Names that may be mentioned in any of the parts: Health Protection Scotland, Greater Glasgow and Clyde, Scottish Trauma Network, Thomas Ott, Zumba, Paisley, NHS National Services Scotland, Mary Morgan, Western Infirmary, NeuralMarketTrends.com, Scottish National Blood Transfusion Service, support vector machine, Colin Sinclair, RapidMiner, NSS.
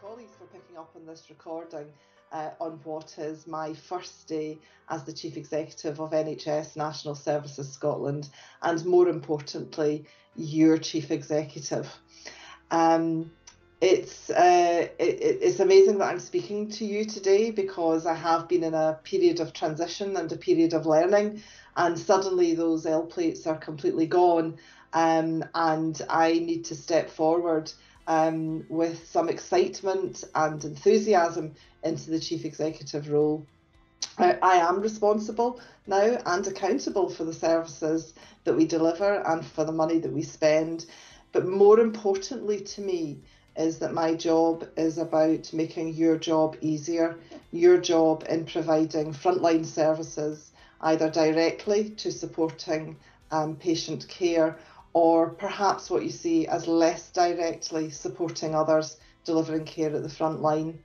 colleagues for picking up on this recording on what is my first day as the Chief Executive of NHS National Services Scotland, and more importantly, your Chief Executive. It's amazing that I'm speaking to you today, because I have been in a period of transition and a period of learning, and suddenly those L plates are completely gone, and I need to step forward with some excitement and enthusiasm into the Chief Executive role. I am responsible now and accountable for the services that we deliver and for the money that we spend, but more importantly to me is that my job is about making your job easier, your job in providing frontline services, either directly to supporting patient care, or perhaps what you see as less directly supporting others, delivering care at the front line.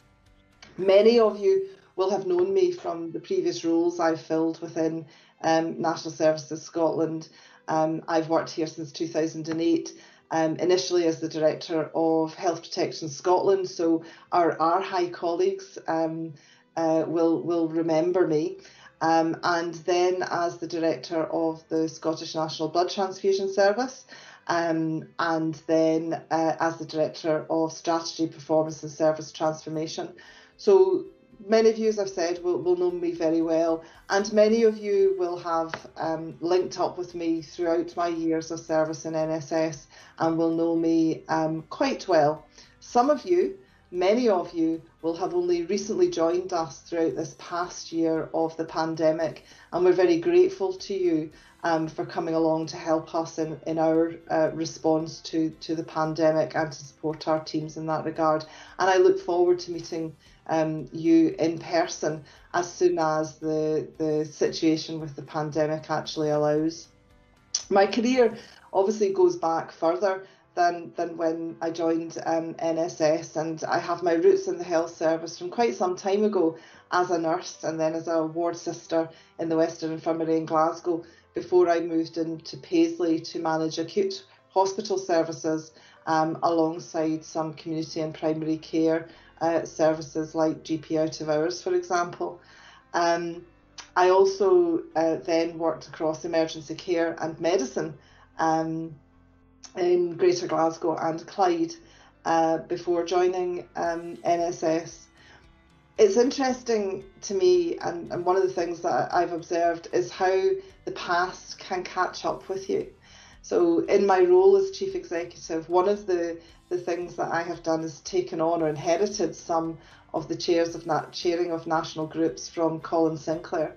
Many of you will have known me from the previous roles I've filled within National Services Scotland. I've worked here since 2008, initially as the Director of Health Protection Scotland, so our high colleagues will remember me. And then as the Director of the Scottish National Blood Transfusion Service, and then as the Director of Strategy, Performance and Service Transformation. So many of you, as I've said, will know me very well, and many of you will have linked up with me throughout my years of service in NSS and will know me quite well. Some of you, many of you, will have only recently joined us throughout this past year of the pandemic, and we're very grateful to you for coming along to help us in our response to the pandemic and to support our teams in that regard. And I look forward to meeting you in person as soon as the situation with the pandemic actually allows. My career obviously goes back further than when I joined NSS, and I have my roots in the health service from quite some time ago as a nurse and then as a ward sister in the Western Infirmary in Glasgow before I moved into Paisley to manage acute hospital services alongside some community and primary care services like GP out of hours, for example. I also then worked across emergency care and medicine in Greater Glasgow and Clyde before joining NSS. It's interesting to me, and one of the things that I've observed is how the past can catch up with you. So in my role as Chief Executive, one of the things that I have done is taken on or inherited some of the chairing of national groups from Colin Sinclair.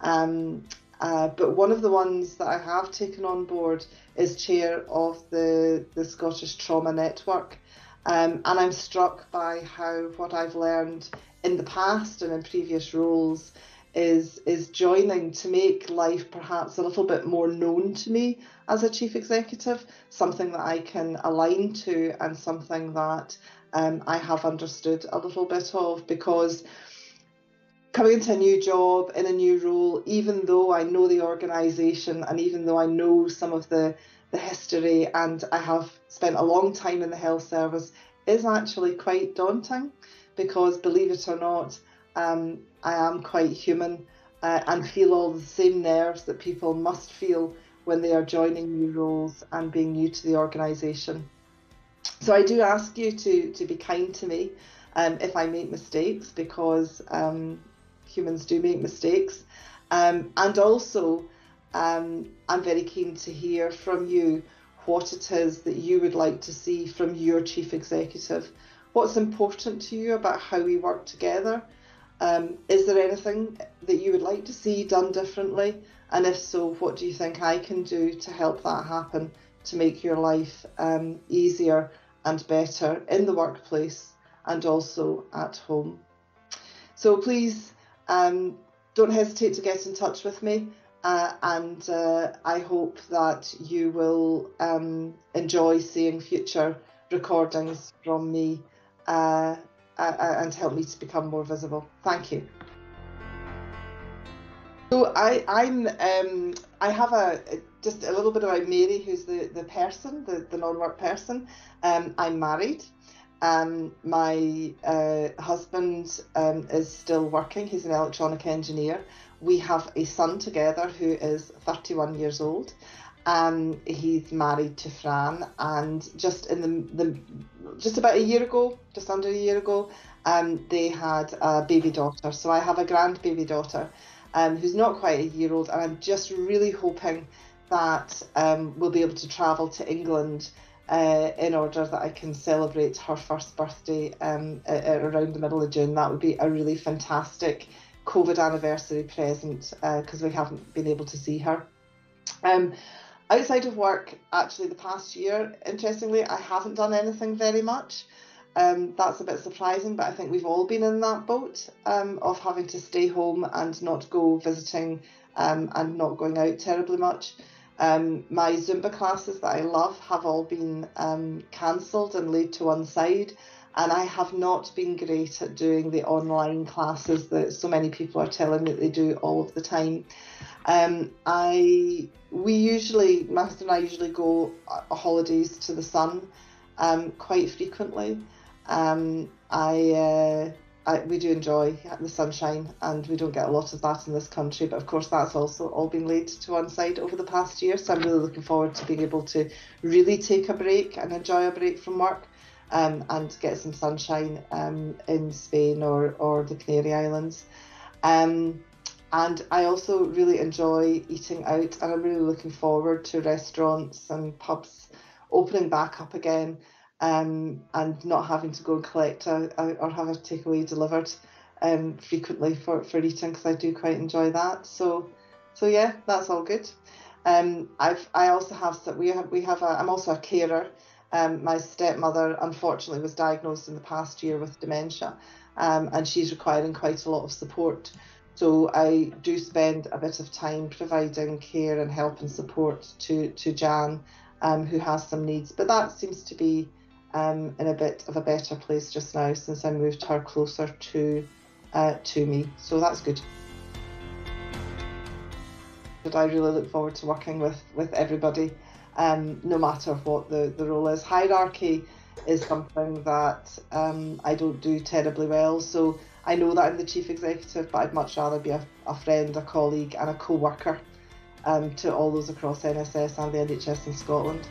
But one of the ones that I have taken on board is chair of the Scottish Trauma Network. And I'm struck by how what I've learned in the past and in previous roles is joining to make life perhaps a little bit more known to me as a Chief Executive, something that I can align to and something that I have understood a little bit of, because coming into a new job, in a new role, even though I know the organisation and even though I know some of the history and I have spent a long time in the health service, is actually quite daunting, because believe it or not, I am quite human and feel all the same nerves that people must feel when they are joining new roles and being new to the organisation. So I do ask you to be kind to me if I make mistakes, because humans do make mistakes, and also I'm very keen to hear from you what it is that you would like to see from your Chief Executive. What's important to you about how we work together? Is there anything that you would like to see done differently? And if so, what do you think I can do to help that happen, to make your life easier and better in the workplace and also at home? So please don't hesitate to get in touch with me, and I hope that you will enjoy seeing future recordings from me and help me to become more visible. Thank you. So I have just a little bit about Mary, who's the non-work person. I'm married. My husband is still working. He's an electronic engineer. We have a son together who is 31 years old. He's married to Fran, and just in just about a year ago, just under a year ago, they had a baby daughter. So I have a grandbaby daughter who's not quite a year old, and I'm just really hoping that we'll be able to travel to England in order that I can celebrate her first birthday around the middle of June. That would be a really fantastic COVID anniversary present because we haven't been able to see her. Outside of work, actually, the past year, interestingly, I haven't done anything very much. That's a bit surprising, but I think we've all been in that boat of having to stay home and not go visiting and not going out terribly much. My Zumba classes that I love have all been cancelled and laid to one side, and I have not been great at doing the online classes that so many people are telling me that they do all of the time. My husband and I usually go holidays to the sun quite frequently. We do enjoy the sunshine, and we don't get a lot of that in this country, but of course that's also all been laid to one side over the past year, so I'm really looking forward to being able to really take a break and enjoy a break from work and get some sunshine in Spain or the Canary Islands. And I also really enjoy eating out, and I'm really looking forward to restaurants and pubs opening back up again and not having to go and collect or have a takeaway delivered frequently for eating, because I do quite enjoy that. So yeah, that's all good. I'm also a carer. My stepmother, unfortunately, was diagnosed in the past year with dementia, and she's requiring quite a lot of support. So I do spend a bit of time providing care and help and support to Jan, who has some needs. But that seems to be in a bit of a better place just now since I moved her closer to me. So that's good. But I really look forward to working with everybody, no matter what the role is. Hierarchy is something that I don't do terribly well. So I know that I'm the chief executive, but I'd much rather be a friend, a colleague and a co-worker to all those across NSS and the NHS in Scotland.